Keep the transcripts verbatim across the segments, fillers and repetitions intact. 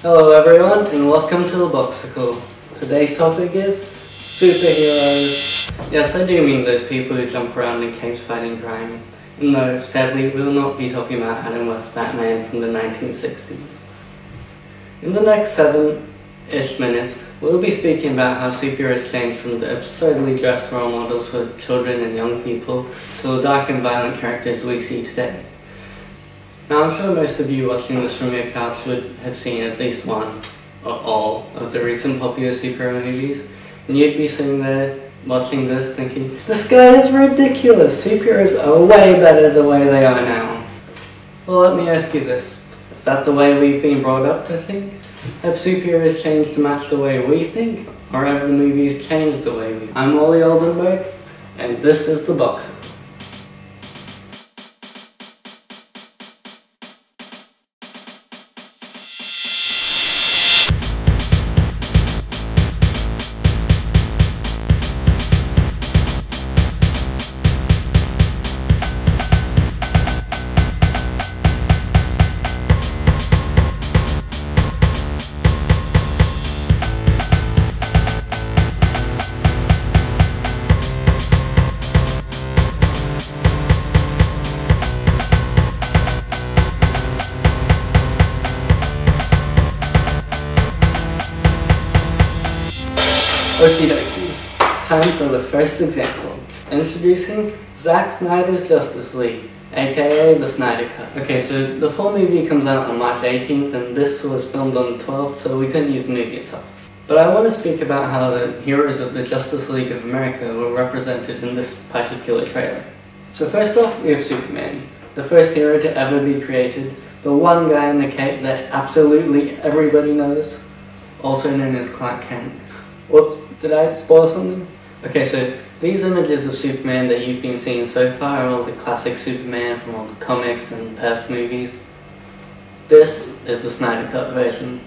Hello everyone and welcome to The Boxicle. Today's topic is superheroes. Yes, I do mean those people who jump around in caves fighting crime. And no, sadly we will not be talking about Adam West Batman from the nineteen sixties. In the next seven-ish minutes, we'll be speaking about how superheroes changed from the absurdly dressed role models for children and young people to the dark and violent characters we see today. Now, I'm sure most of you watching this from your couch would have seen at least one, or all, of the recent popular superhero movies, and you'd be sitting there watching this thinking, this guy is ridiculous! Superheroes are way better the way they are now. Well, let me ask you this. Is that the way we've been brought up to think? Have superheroes changed to match the way we think, or have the movies changed the way we think? I'm Wally Aldenberg, and this is The Boxicle. Okie dokie, time for the first example. Introducing Zack Snyder's Justice League, aka the Snyder Cut. Okay, so the full movie comes out on March eighteenth and this was filmed on the twelfth, so we couldn't use the movie itself. But I want to speak about how the heroes of the Justice League of America were represented in this particular trailer. So first off, we have Superman, the first hero to ever be created, the one guy in the cape that absolutely everybody knows, also known as Clark Kent. Whoops, did I spoil something? Okay, so these images of Superman that you've been seeing so far are all the classic Superman from all the comics and past movies. This is the Snyder Cut version.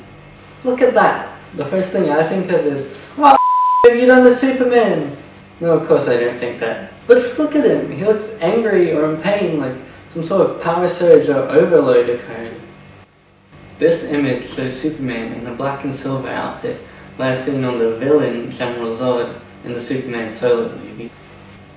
Look at that! The first thing I think of is, what the f have you done to Superman? No, of course I don't think that. But just look at him, he looks angry or in pain, like some sort of power surge or overload occurred. This image shows Superman in a black and silver outfit, last seen on the villain, General Zod, in the Superman solo movie.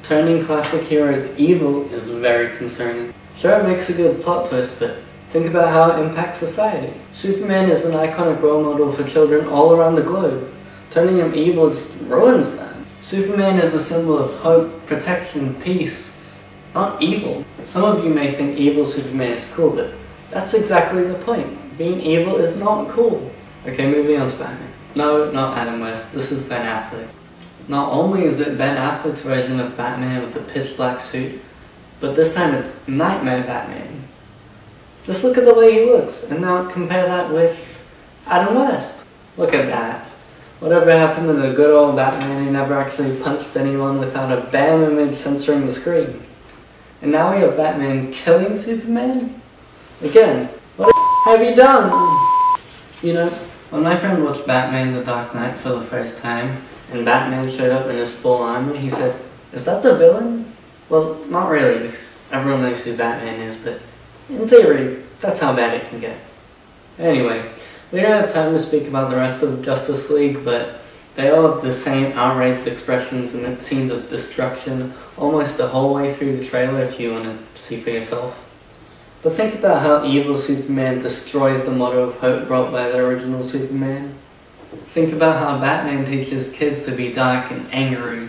Turning classic heroes evil is very concerning. Sure, it makes a good plot twist, but think about how it impacts society. Superman is an iconic role model for children all around the globe. Turning him evil just ruins them. Superman is a symbol of hope, protection, peace, not evil. Some of you may think evil Superman is cool, but that's exactly the point. Being evil is not cool. Okay, moving on to Batman. No, not Adam West, this is Ben Affleck. Not only is it Ben Affleck's version of Batman with the pitch black suit, but this time it's Nightmare Batman. Just look at the way he looks, and now compare that with Adam West. Look at that. Whatever happened to the good old Batman who never actually punched anyone without a bam image censoring the screen? And now we have Batman killing Superman? Again, what the f have you done? You know, when my friend watched Batman The Dark Knight for the first time, and Batman showed up in his full armor, he said, is that the villain? Well, not really, because everyone knows who Batman is, but in theory, that's how bad it can get. Anyway, we don't have time to speak about the rest of Justice League, but they all have the same outraged expressions and scenes of destruction almost the whole way through the trailer if you want to see for yourself. But think about how evil Superman destroys the motto of hope brought by the original Superman. Think about how Batman teaches kids to be dark and angry.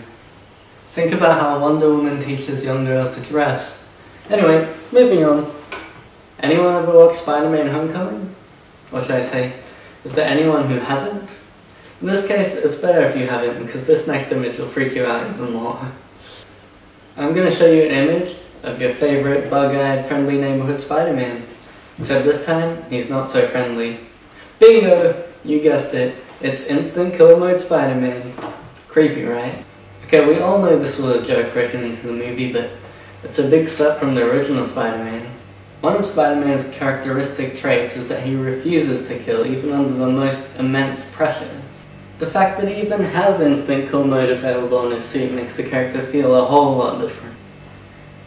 Think about how Wonder Woman teaches young girls to dress. Anyway, moving on. Anyone ever watched Spider-Man Homecoming? Or should I say, is there anyone who hasn't? In this case, it's better if you haven't, because this next image will freak you out even more. I'm going to show you an image of your favourite bug-eyed friendly neighbourhood Spider-Man. Except this time, he's not so friendly. Bingo! You guessed it. It's instant kill mode Spider-Man. Creepy, right? Okay, we all know this was a joke written into the movie, but it's a big step from the original Spider-Man. One of Spider-Man's characteristic traits is that he refuses to kill, even under the most immense pressure. The fact that he even has instant kill mode available in his suit makes the character feel a whole lot different.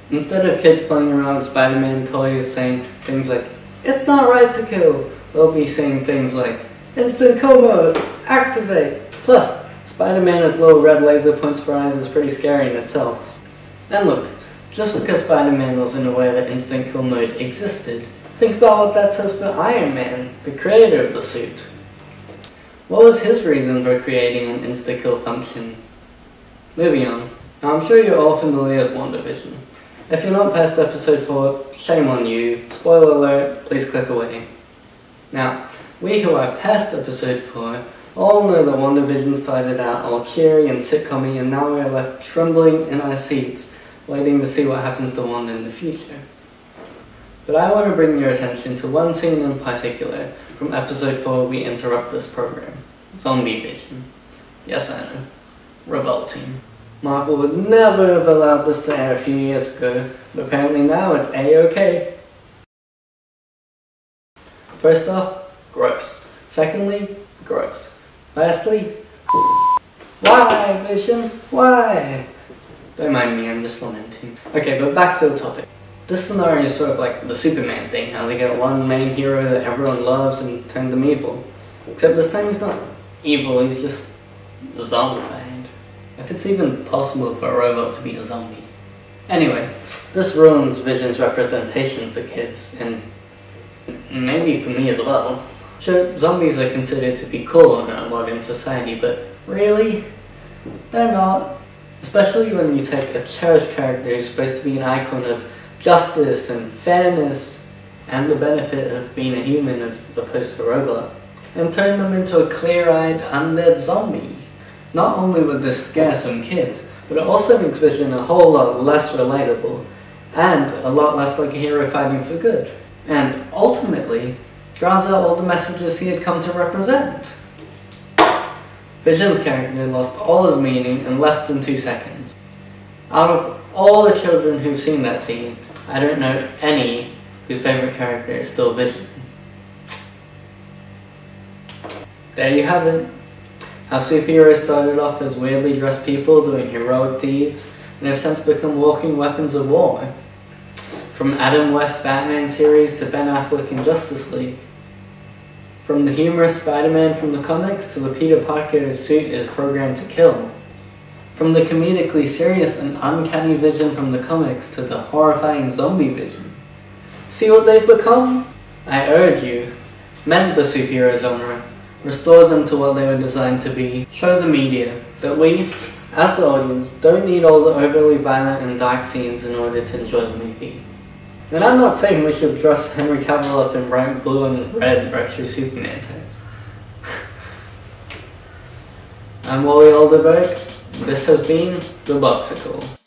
Instead of kids playing around with Spider-Man toys saying things like, it's not right to kill, they'll be saying things like, Instant kill mode, activate! Plus, Spider-Man with little red laser points for eyes is pretty scary in itself. And look, just because Spider-Man wasn't aware that instant kill mode existed, think about what that says for Iron Man, the creator of the suit. What was his reason for creating an insta-kill function? Moving on. Now I'm sure you're all familiar with WandaVision. If you're not past episode four, shame on you. Spoiler alert, please click away. Now, we who are past episode four all know that WandaVision started out all cheery and sitcom-y, and now we're left trembling in our seats, waiting to see what happens to Wanda in the future. But I want to bring your attention to one scene in particular from episode four we interrupt this program. Zombie Vision. Yes, I know. Revolting. Marvel would never have allowed this to air a few years ago, but apparently now it's A-OK. First off, gross. Secondly, gross. Lastly, why, Vision? Why? Don't mind me, I'm just lamenting. Okay, but back to the topic. This scenario is sort of like the Superman thing, how they get one main hero that everyone loves and turns him evil. Except this time he's not evil, he's just zombified. If it's even possible for a robot to be a zombie. Anyway, this ruins Vision's representation for kids, and maybe for me as well. Sure, zombies are considered to be cool in our modern society, but really? They're not. Especially when you take a cherished character who's supposed to be an icon of justice and fairness and the benefit of being a human as opposed to a robot, and turn them into a clear-eyed, undead zombie. Not only would this scare some kids, but it also makes Vision a whole lot less relatable, and a lot less like a hero fighting for good, and ultimately draws out all the messages he had come to represent. Vision's character lost all his meaning in less than two seconds. Out of all the children who've seen that scene, I don't know any whose favourite character is still Vision. There you have it. How superheroes started off as weirdly dressed people doing heroic deeds, and have since become walking weapons of war. From Adam West Batman series to Ben Affleck in Justice League. From the humorous Spider-Man from the comics to the Peter Parker whose suit is programmed to kill. From the comedically serious and uncanny Vision from the comics to the horrifying Zombie Vision. See what they've become? I urge you, mend the superhero genre. Restore them to what they were designed to be. Show the media that we, as the audience, don't need all the overly violent and dark scenes in order to enjoy the movie. And I'm not saying we should dress Henry Cavill up in bright blue and red retro Superman tights. I'm Wally Aldenberg. This has been The Boxicle.